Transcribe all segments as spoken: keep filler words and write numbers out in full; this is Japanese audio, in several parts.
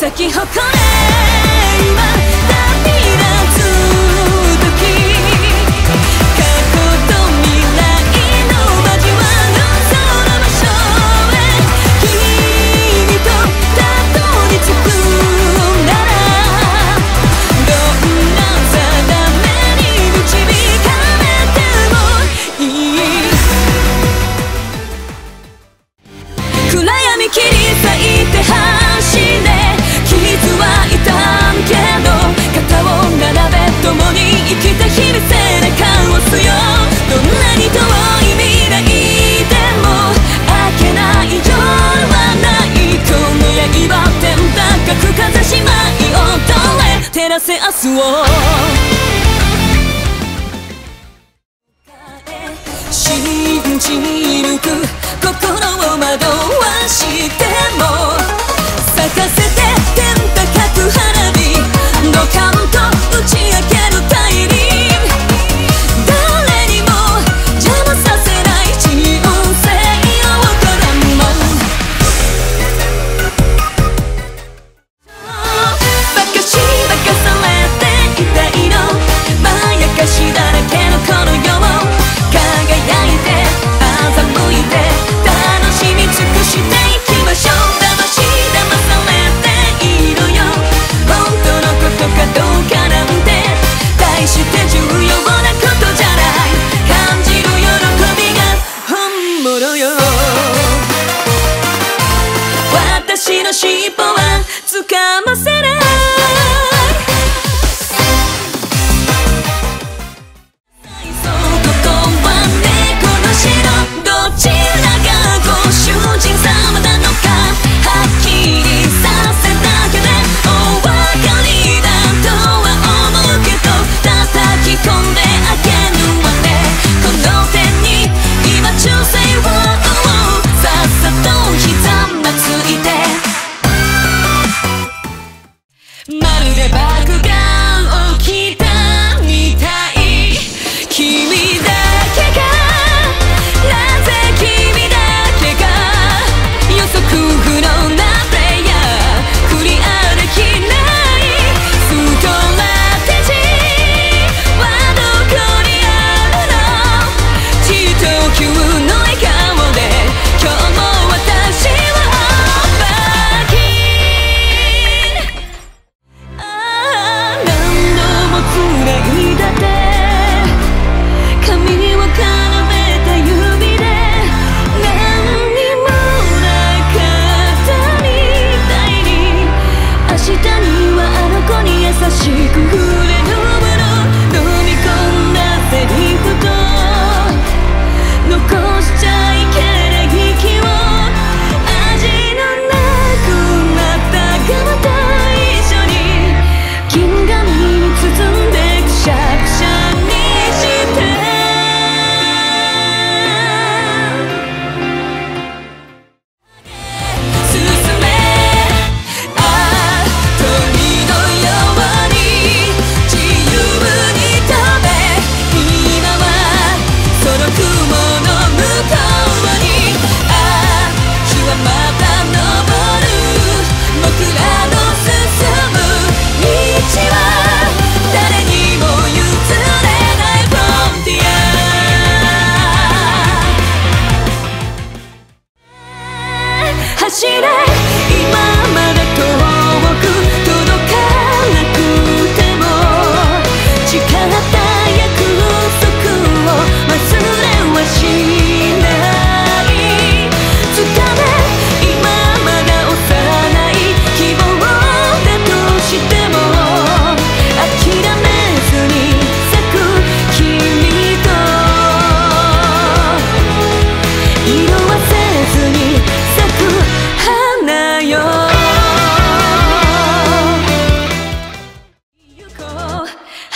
咲き誇れ今照らす明日を信じ抜く心を惑わしても咲かせて天高く花火ドカンと打ち上げる大輪誰にも邪魔させない人生をドラマバカしバカしていきましょう。騙し騙されて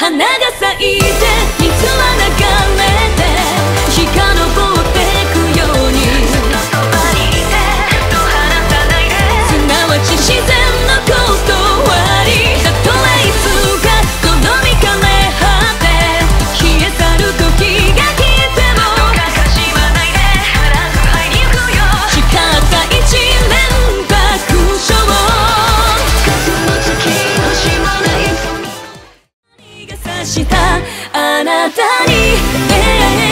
花が咲いて水は流れて あなたに出会え